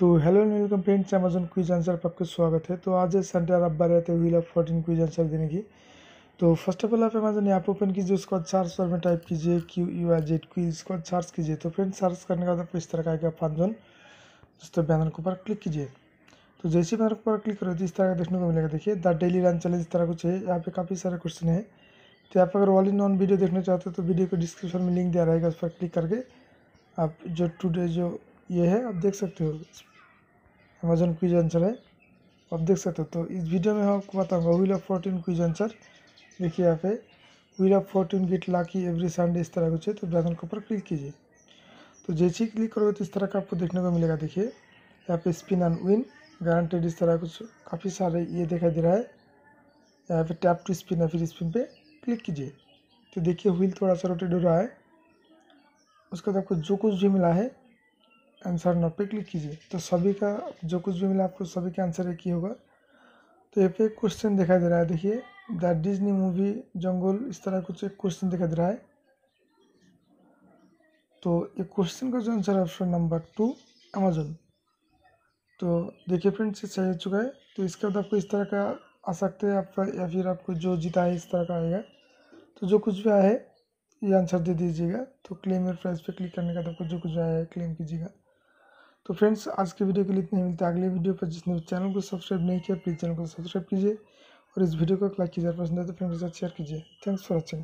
तो hello and welcome friends, Amazon quiz answer पर आपका स्वागत है। तो आज संडे और रविवार रहते wheel of fortune quiz answer देने की। तो फर्स्ट ऑफ ऑल आप अमेजॉन ऐप ओपन कीजिए, उसको सर्च बार में टाइप कीजिए QUIZ क्विज, इसको सर्च कीजिए। तो फ्रेंड्स सर्च करने का आपको इस तरह का आएगा अमेजॉन, दोस्तों बैनर के ऊपर क्लिक कीजिए। तो जैसे बैनर के ऊपर क्लिक करो तो इस तरह का देखने को मिलेगा। देखिए द डेली रन चैलेंज इस तरह कुछ है, यहाँ पे काफ़ी सारे क्वेश्चन है। तो आप अगर ऑल इन वन वीडियो देखना चाहते हो तो वीडियो को डिस्क्रिप्शन में लिंक दिया रहेगा, उस पर क्लिक करके आप जो टुडे जो ये है आप देख सकते हो, अमेजॉन क्विज आंसर है आप देख सकते हो। तो इस वीडियो में हम आपको बताऊंगा wheel of fortune quiz answer. देखिए यहाँ पे wheel of fortune get lucky every Sunday इस तरह कुछ है। तो बैनर के ऊपर क्लिक कीजिए। तो जैसे ही क्लिक करोगे तो इस तरह का आपको देखने को मिलेगा। देखिए यहाँ पे स्पिन एंड विन गारंटेड इस तरह कुछ काफ़ी सारे ये दिखाई दे रहा है। यहाँ पे टैप टू स्पिन या फिर स्पिन पे क्लिक कीजिए। तो देखिए व्हील थोड़ा सा रोटेट हो रहा है, उसके बाद आपको जो कुछ भी मिला है आंसर नौ पे क्लिक कीजिए। तो सभी का जो कुछ भी मिला आपको सभी का आंसर एक ही होगा। तो यहाँ पे क्वेश्चन दिखाई दे रहा है, देखिए द डिज्नी मूवी जंगल इस तरह कुछ एक क्वेश्चन दिखाई दे रहा है। तो ये क्वेश्चन का जो आंसर है ऑप्शन नंबर 2 अमेजोन। तो देखिए फ्रेंड्स ये सही हो चुका है। तो इसके बाद आपको इस तरह का आ सकते हैं आपका, या फिर आपको जो जीता है इस तरह का आएगा। तो जो कुछ भी आया है ये आंसर दे दीजिएगा। तो क्लेम योर प्राइस पे क्लिक करने का तो आपको जो कुछ आया है क्लेम कीजिएगा। तो फ्रेंड्स आज के वीडियो के लिए इतने, मिलते हैं अगले वीडियो पर। जिसने चैनल को सब्सक्राइब नहीं किया प्लीज़ चैनल को सब्सक्राइब कीजिए और इस वीडियो को लाइक कीजिए, पसंद आए तो फ्रेंड्स के साथ शेयर कीजिए। Thanks for watching.